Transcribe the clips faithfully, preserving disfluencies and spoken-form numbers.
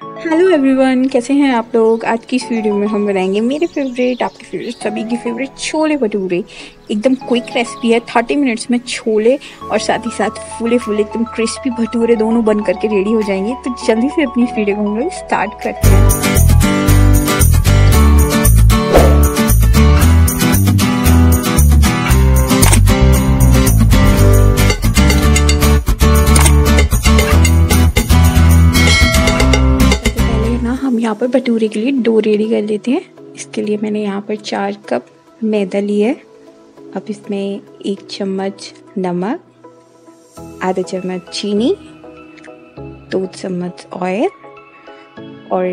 Hello everyone, कैसे हैं आप लोग। आज की इस वीडियो में हम बनाएंगे मेरे फेवरेट, आपके फेवरेट, सभी की फेवरेट छोले भटूरे। एकदम क्विक रेसिपी है, थर्टी मिनट्स में छोले और साथ ही साथ फूले फूले एकदम क्रिस्पी भटूरे दोनों बन करके रेडी हो जाएंगे। तो जल्दी से अपनी इस वीडियो को हम लोग स्टार्ट करते हैं। यहाँ पर भटूरे के लिए डो रेडी कर लेते हैं। इसके लिए मैंने यहाँ पर चार कप मैदा लिया है। अब इसमें एक चम्मच नमक, आधा चम्मच चीनी, दो चम्मच ऑयल और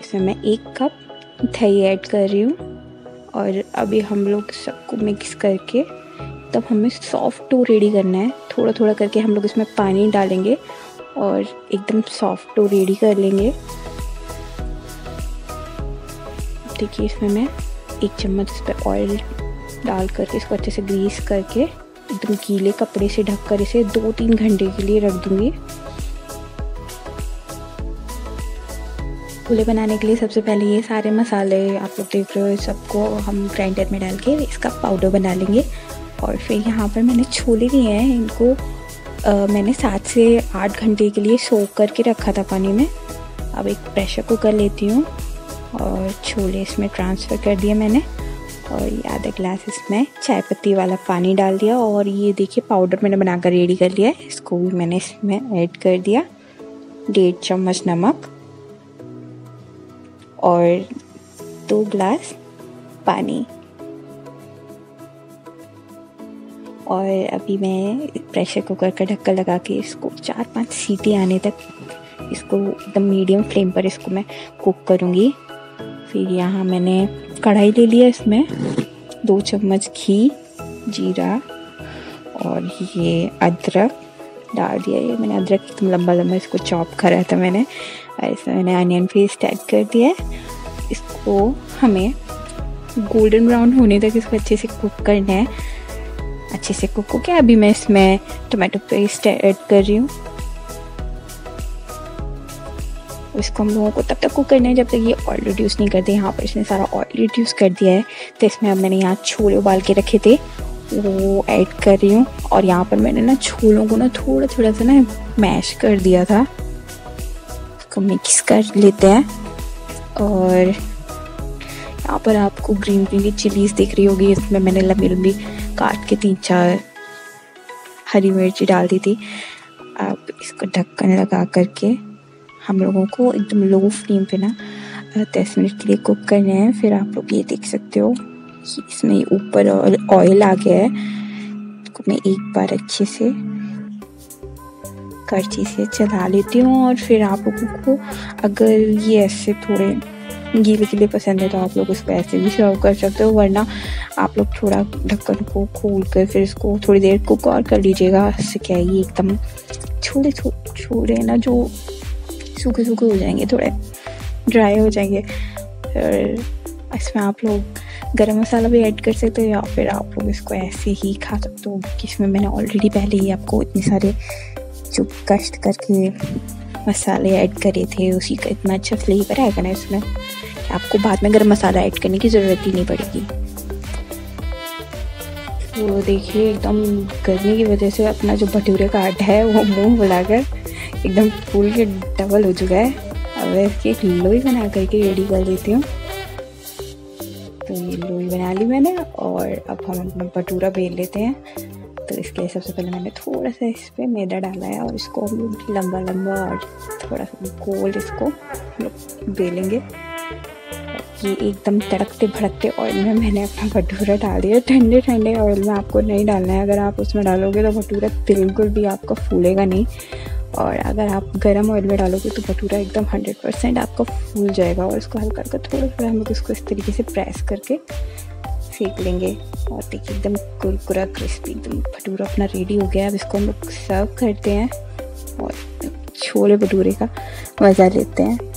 इसमें मैं एक कप दही ऐड कर रही हूँ। और अभी हम लोग सबको मिक्स करके तब हमें सॉफ्ट डो रेडी करना है। थोड़ा थोड़ा करके हम लोग इसमें पानी डालेंगे और एकदम सॉफ्ट डो रेडी कर लेंगे। देखिए, इसमें मैं एक चम्मच इस पर ऑयल डाल करके इसको अच्छे से ग्रीस करके एकदम गीले कपड़े से ढककर इसे दो तीन घंटे के लिए रख दूंगी। छोले बनाने के लिए सबसे पहले ये सारे मसाले आप लोग देख रहे हो, सबको हम ग्राइंडर में डाल के इसका पाउडर बना लेंगे। और फिर यहाँ पर मैंने छोले लिए हैं, इनको आ, मैंने सात से आठ घंटे के लिए सोक करके रखा था पानी में। अब एक प्रेशर कुकर लेती हूँ और छोले इसमें ट्रांसफ़र कर दिया मैंने। और ये आधा गिलास इसमें चाय पत्ती वाला पानी डाल दिया। और ये देखिए पाउडर मैंने बनाकर रेडी कर लिया है, इसको भी मैंने इसमें ऐड कर दिया। डेढ़ चम्मच नमक और दो गिलास पानी। और अभी मैं प्रेशर कुकर का ढक्कन लगा के इसको चार पांच सीटी आने तक इसको एकदम मीडियम फ्लेम पर इसको मैं कुक करूँगी। फिर यहाँ मैंने कढ़ाई ले लिया, इसमें दो चम्मच घी, जीरा और ये अदरक डाल दिया। ये मैंने अदरक एकदम लंबा लंबा इसको चॉप करा था मैंने। और इसमें मैंने अनियन पेस्ट ऐड कर दिया है। इसको हमें गोल्डन ब्राउन होने तक इसको अच्छे से कुक करना है। अच्छे से कुक हो गया। अभी मैं इसमें टमाटो पेस्ट ऐड कर रही हूँ। इसको हम लोगों को तब तक कुक करना है जब तक ये ऑयल रिड्यूस नहीं करते। यहाँ पर इसने सारा ऑयल रिड्यूस कर दिया है। तो इसमें अब मैंने यहाँ छोले उबाल के रखे थे वो ऐड कर रही हूँ। और यहाँ पर मैंने ना छोलों को ना थोड़ा थोड़ा सा ना मैश कर दिया था, इसको मिक्स कर लेते हैं। और यहाँ पर आपको ग्रीन ग्रीन चिलीज़ दिख रही होगी, इसमें मैंने लंबी लंबी काट के तीन चार हरी मिर्ची डाल दी थी। अब इसको ढक्कन लगा करके हम लोगों को एकदम लो फ्लेम पे ना दस मिनट के लिए कुक करना है। फिर आप लोग ये देख सकते हो कि इसमें ऊपर और ऑयल आ गया है। इसको मैं एक बार अच्छे से करछी से चला लेती हूँ। और फिर आप लोगों को अगर ये ऐसे थोड़े गीले गीले पसंद है तो आप लोग इसको ऐसे भी सर्व कर सकते हो, वरना आप लोग थोड़ा ढक्कन को खोल कर फिर इसको थोड़ी देर कुक और कर लीजिएगा। इससे क्या है, ये एकदम छोले छोले ना जो सूखे सूखे हो जाएंगे, थोड़े ड्राई हो जाएंगे। और इसमें आप लोग गरम मसाला भी ऐड कर सकते हो या फिर आप लोग इसको ऐसे ही खा सकते हो। इसमें मैंने ऑलरेडी पहले ही आपको इतने सारे जो कष्ट करके मसाले ऐड करे थे, उसी का इतना अच्छा फ्लेवर आएगा ना इसमें, आपको बाद में गरम मसाला ऐड करने की ज़रूरत ही नहीं पड़ेगी। तो देखिए, एकदम गर्मी की वजह से अपना जो भटूरे का आटा है वो मुँह बुलाकर एकदम फूल के डबल हो चुका है। अब इसकी एक लोई बना करके रेडी कर देती हूँ। तो ये लोई बना ली मैंने और अब हम अपना भटूरा बेल लेते हैं। तो इसके लिए सबसे पहले मैंने थोड़ा सा इस पर मैदा डाला है और इसको हम लोग लंबा लंबा और थोड़ा सा गोल इसको हम लोग बेलेंगे। ये एकदम तड़कते भड़कते ऑयल में मैंने अपना भटूरा डाल दिया। ठंडे ठंडे ऑयल में आपको नहीं डालना है, अगर आप उसमें डालोगे तो भटूरा बिल्कुल भी आपका फूलेगा नहीं। और अगर आप गरम ऑयल में डालोगे तो भटूरा एकदम हंड्रेड परसेंट आपका फूल जाएगा। और इसको हल्का हल्का थोड़ा थोड़ा हम लोग इसको इस तरीके से प्रेस करके सेक लेंगे। और देखिए, एकदम कुरकुरा क्रिस्पी एकदम भटूरा अपना रेडी हो गया है। अब इसको हम लोग सर्व करते हैं और छोले भटूरे का मज़ा लेते हैं।